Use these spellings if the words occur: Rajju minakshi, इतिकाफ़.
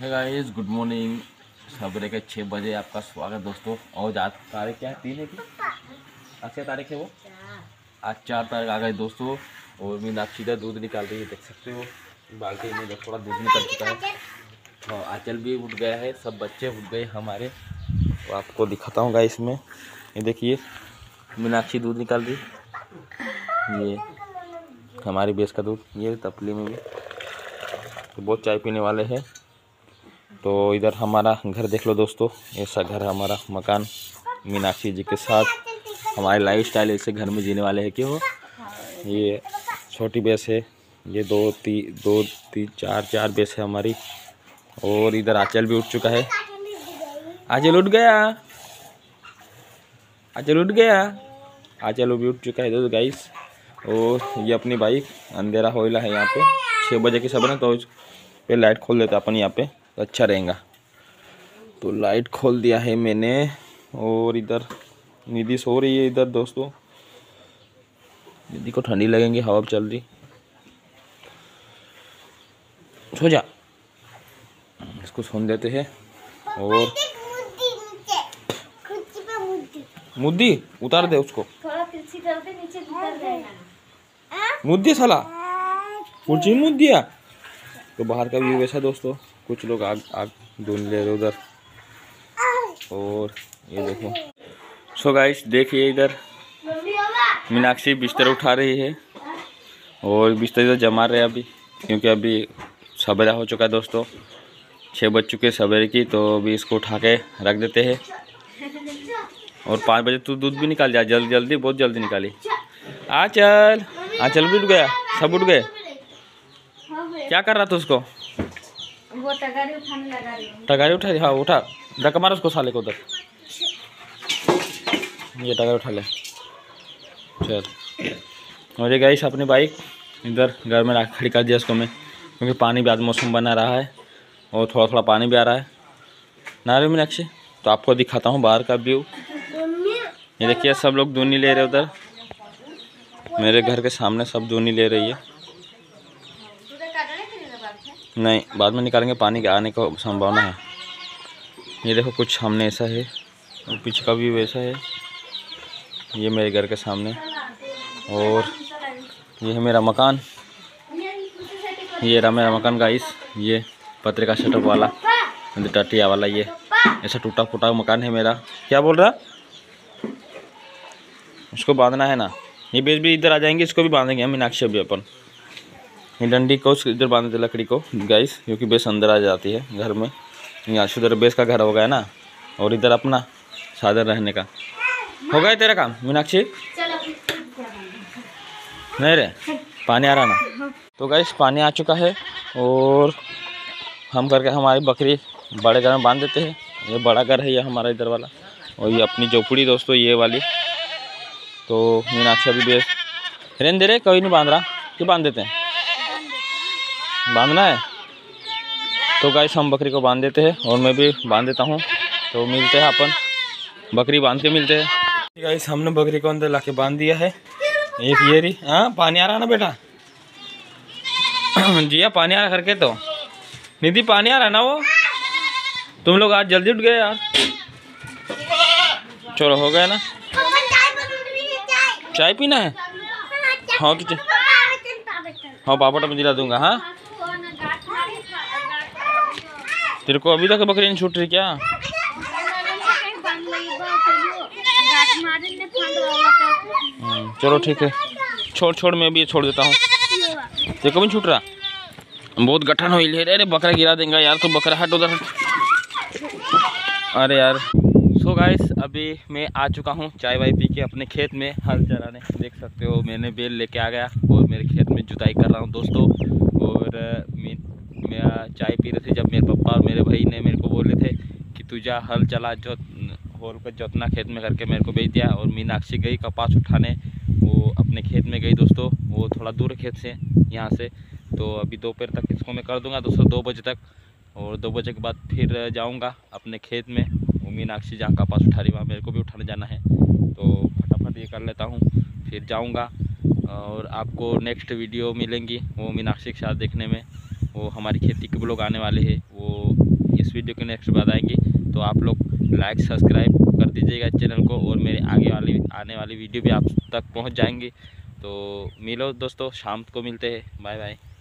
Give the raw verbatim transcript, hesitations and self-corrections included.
है guys, good morning. सवेरे के छः बजे आपका स्वागत दोस्तों। और आज तारीख क्या है? तीन है कि आज क्या तारीख है? वो आज चार तारीख आ गई दोस्तों। और मीनाक्षी का दूध निकाल रही है, देख सकते हो बाल्टी में थोड़ा दूध निकल चुका है। और आंचल भी उठ गया है, सब बच्चे उठ गए हमारे। और आपको दिखाता हूँ गाइस में, ये देखिए मीनाक्षी दूध निकाल रही, ये हमारी भैंस का दूध, ये तपली में भी। तो बहुत चाय पीने वाले हैं। तो इधर हमारा घर देख लो दोस्तों, ऐसा घर हमारा मकान मीनाक्षी जी के साथ। हमारी लाइफ स्टाइल ऐसे घर में जीने वाले हैं कि वो। ये छोटी भैंस है, ये दो ती दो तीन चार चार भैंस है हमारी। और इधर आंचल भी उठ चुका है। आंचल उठ गया, आंचल उठ गया, आंचल भी उठ चुका है दोस्तों गाइस। और ये अपनी बाइक, अंधेरा होइला है यहाँ पे, छः बजे के समय ना, तो पे लाइट खोल देता अपन यहाँ पे, तो अच्छा रहेगा। तो लाइट खोल दिया है मैंने। और इधर निधि सो रही है इधर दोस्तों, निधि को ठंडी लगेंगी, हवा चल रही। सो जा, इसको सोन देते हैं। और मुद्दी उतार दे उसको, मुद्दी साला कुर्सी मुद्दिया। तो बाहर का व्यू वैसा दोस्तों, कुछ लोग आग आग ढूंढ ले रहे उधर। और ये देखो, सो गाइस देखिए इधर मीनाक्षी बिस्तर उठा रही है और बिस्तर इधर जमा रहे अभी, क्योंकि अभी सवेरा हो चुका है दोस्तों, छः बज चुके सवेरे की। तो अभी इसको उठा के रख देते हैं। और पाँच बजे तू दूध भी निकाल जा, जल्दी जल्दी, बहुत जल्दी निकाली। आंचल, आंचल भी उठ गया, सब उठ गए। क्या कर रहा था उसको? वो टगारी उठाने लगा रही है। टगारी उठा, हाँ उठा, धक्का मार उसको साले को उधर, ये टगारी उठा ले, चल। और ये गाइस अपनी बाइक इधर घर में रख खड़ी कर दिया उसको मैं, क्योंकि पानी भी आज मौसम बना रहा है और थोड़ा थोड़ा पानी भी आ रहा है ना रे मीनाक्षी। तो आपको दिखाता हूँ बाहर का व्यू, ये देखिए सब लोग दूनी ले रहे उधर, मेरे घर के सामने सब दूनी ले रही है। नहीं, बाद में निकालेंगे, पानी के आने का संभावना है। ये देखो कुछ सामने ऐसा है और पीछे का भी वैसा है, ये मेरे घर के सामने। और ये है मेरा मकान, ये रहा मेरा मकान गाइस, ये पतरे का सेटअप वाला टटिया वाला, ये ऐसा टूटा फूटा मकान है मेरा। क्या बोल रहा? उसको बांधना है ना, ये बेस भी इधर आ जाएंगे, इसको भी बांधेंगे हम मीनाक्षी अभी अपन। ये डंडी को इधर बांध देते लकड़ी को गाइस, क्योंकि बेस अंदर आ जाती है घर में। यहाँ से उधर बेस का घर हो गया ना, और इधर अपना सादर रहने का हो गया। तेरा काम मीनाक्षी, नहीं रे पानी आ रहा ना। तो गाइस पानी आ चुका है और हम करके हमारी बकरी बड़े घर में बांध देते हैं। ये बड़ा घर है ये हमारा इधर वाला, और ये अपनी झोपड़ी दोस्तों ये वाली। तो मीनाक्षी अभी बेस रेन दे रहे, कोई नहीं बांध रहा, क्यों बांध देते हैं, बांधना है। तो गाइस हम बकरी को बांध देते हैं और मैं भी बांध देता हूँ। तो मिलते हैं अपन, बकरी बांध के मिलते हैं। गाइस हमने बकरी को अंदर लाके बांध दिया है, एक ये रही। हाँ पानी आ रहा ना बेटा, जिया पानी आ रहा करके, तो निधि पानी आ रहा ना। वो तुम लोग आज जल्दी उठ गए यार, चलो हो गया ना। चाय पीना है? हाँ तो हाँ पापा टब दिला दूंगा। हाँ तेरे को अभी तक बकरी नहीं छूट रही क्या? चलो ठीक है, छोड़ छोड़, मैं भी छोड़ देता हूँ। तेरे को भी छूट रहा? बहुत गठन हो ले, अरे बकरा गिरा देंगे यार, तो बकरा हट उधर, अरे यार। सो गाइस अभी मैं आ चुका हूँ चाय वाय पी के अपने खेत में हल चलाने। देख सकते हो मैंने बेल लेके आ गया और मेरे खेत में जुताई कर रहा हूँ दोस्तों। और मैं मेरा चाय पी रहे थे जब मेरे पापा और मेरे भाई ने मेरे को बोले थे कि तू जा हल चला, जो होल को जोतना खेत में करके मेरे को भेज दिया। और मीनाक्षी गई कपास उठाने, वो अपने खेत में गई दोस्तों, वो थोड़ा दूर खेत से यहाँ से। तो अभी दोपहर तक इसको मैं कर दूँगा दोस्तों, दो बजे तक। और दो बजे के बाद फिर जाऊँगा अपने खेत में, मीनाक्षी जहाँ का पास उठा रही वहाँ मेरे को भी उठाने जाना है। तो फटाफट ये कर लेता हूँ, फिर जाऊँगा। और आपको नेक्स्ट वीडियो मिलेंगी वो मीनाक्षी के साथ देखने में, वो हमारी खेती के ब्लॉग आने वाले हैं, वो इस वीडियो के नेक्स्ट बाद आएंगे। तो आप लोग लाइक सब्सक्राइब कर दीजिएगा चैनल को, और मेरे आगे वाली आने वाली वीडियो भी आप तक पहुँच जाएंगे। तो मिलो दोस्तों, शाम को मिलते हैं, बाय बाय।